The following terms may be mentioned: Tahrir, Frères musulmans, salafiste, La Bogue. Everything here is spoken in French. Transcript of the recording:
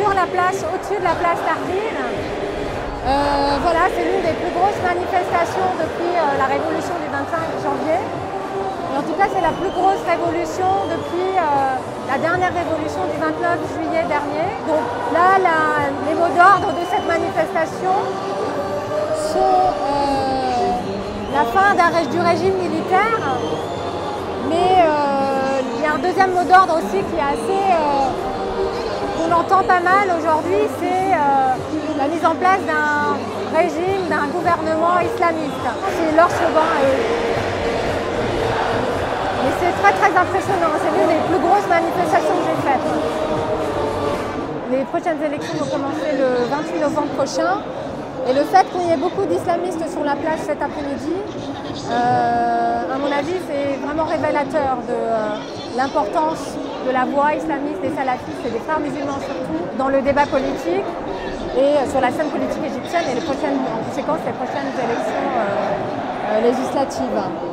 sur la place, au-dessus de la place Tahrir. Voilà, c'est l'une des plus grosses manifestations depuis la révolution du 25 janvier. Et en tout cas, c'est la plus grosse révolution depuis la dernière révolution du 29 juillet dernier. Donc là, les mots d'ordre de cette manifestation sont la fin du régime militaire, mais il y a un deuxième mot d'ordre aussi qui est assez... qu'on entend pas mal aujourd'hui, c'est la mise en place d'un régime, d'un gouvernement islamiste. C'est leur slogan à eux. Et c'est très très impressionnant, c'est l'une des plus grosses manifestations que j'ai faites. Les prochaines élections vont commencer le 28 novembre prochain. Et le fait qu'il y ait beaucoup d'islamistes sur la plage cet après-midi, à mon avis, c'est vraiment révélateur de l'importance de la voix islamiste des salafistes et des frères musulmans surtout dans le débat politique et sur la scène politique égyptienne et les prochaines, en conséquence les prochaines élections législatives.